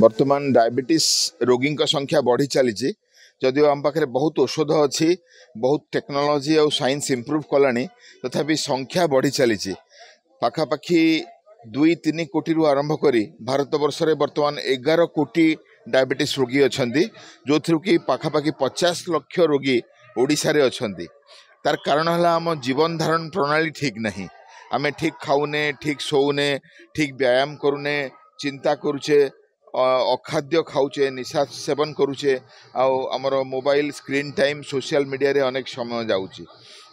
बर्तमान डायबिटीज रोगी संख्या बढ़ी चली जदिव आम पाखे बहुत औषध अच्छी बहुत टेक्नोलोजी और साइंस इंप्रूव कला तथापि संख्या बढ़ी चली पखापाखि 2-3 कोटी आरंभ करी भारत वर्षरे बर्तमान 11 कोटी डायबिटीज रोगी अच्छा जो थी कि पखापाखि 50 लाख रोगी ओडिशा रे अच्छा। तार कारण है आम जीवन धारण प्रणाली ठीक नहीं, आमे ठीक खाऊने, ठीक सोने, ठीक व्यायाम करूने, चिंता करुचे, अखाद्य खाऊचे, निशा सेवन करुचे, आमर mobile screen time social media रे अनेक समय जाऊँगी।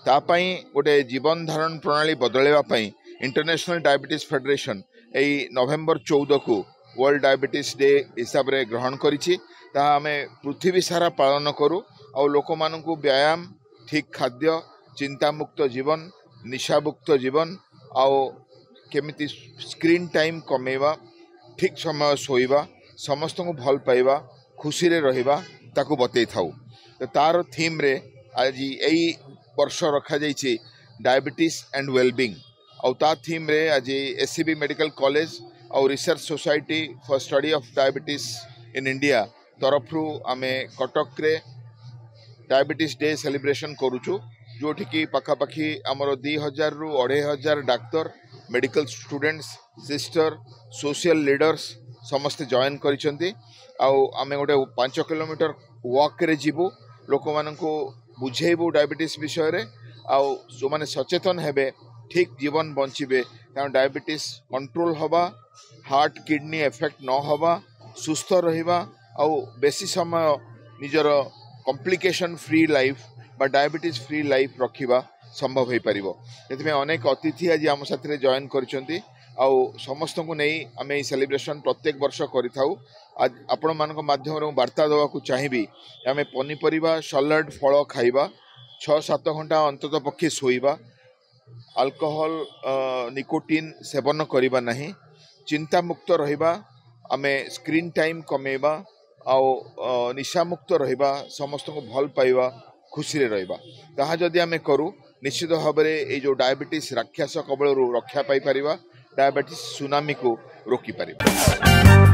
तापाई गोटे जीवन धारण प्रणाली बदलवाई इंटरनेशनल डायबिटीज फेडरेशन यही नवेम्बर 14 को वर्ल्ड डायबिटीज डे हिसाब रे ग्रहण करी। पृथ्वी सारा पालन करूँ और लोक मान व्यायाम, ठीक खाद्य, चिंतामुक्त जीवन, निशामुक्त जीवन, आओ केमिति स्क्रीन टाइम कमेवा, ठीक समय सोइवा, समस्त को भल पाइबा, खुशी रे रहिबा ताकु बतई थाउ। तो तार थीम रे आज यही वर्ष रखा जाइए डायबिटीज एंड वेलबिंग। और तार थीम रे आज एससीबी मेडिकल कॉलेज और research society for study of diabetes in India तरफ आमे कटक रे डायबिटीज डे सेलिब्रेशन करूचु, जोटि कि पखापाखि आमर 2000 रू 2500 doctor, medical students, sister, social leaders समस्ते जॉइन करिसेंती। आउ आमे गोटे 5 किलोमीटर वॉक रे जीवो, लोक माननकु बुझेइबो डायबिटीज विषय रे, आउ जो माने सचेतन हेबे ठीक जीवन बंचिबे, कारण डायबिटीज कंट्रोल हवा, हार्ट किडनी एफेक्ट न हवा, सुस्थ रहिबा आउ बेसी समय निजर कॉम्प्लिकेशन फ्री लाइफ बा डायबिटीज फ्री लाइफ रखा संभव हो पार। ये अनेक अतिथि आज आम साथ जॉइन करिसेंती। समस्त को नहीं आम सेलिब्रेशन प्रत्येक वर्ष कर आपण मान माध्यम वार्ता देवाक चाहिए। आम पनीपरिया, सलाड, फल खाइबा, 6-7 घंटा अंततः पक्षे सोइबा, अल्कोहल निकोटिन सेवन करवा नहीं, चिंता मुक्त रहिबा, आम स्क्रीन टाइम कमेवा, आओ निशामुक्त रहिबा, समस्त को भल पाइबा, खुशी रे रहिबा। ताहा जदि आमे करू निश्चित भाव में ये जो डायबिटीज राक्षस कबल रक्षा पाई परिबा, डायबिटीज सुनामी को रोकी परिबा।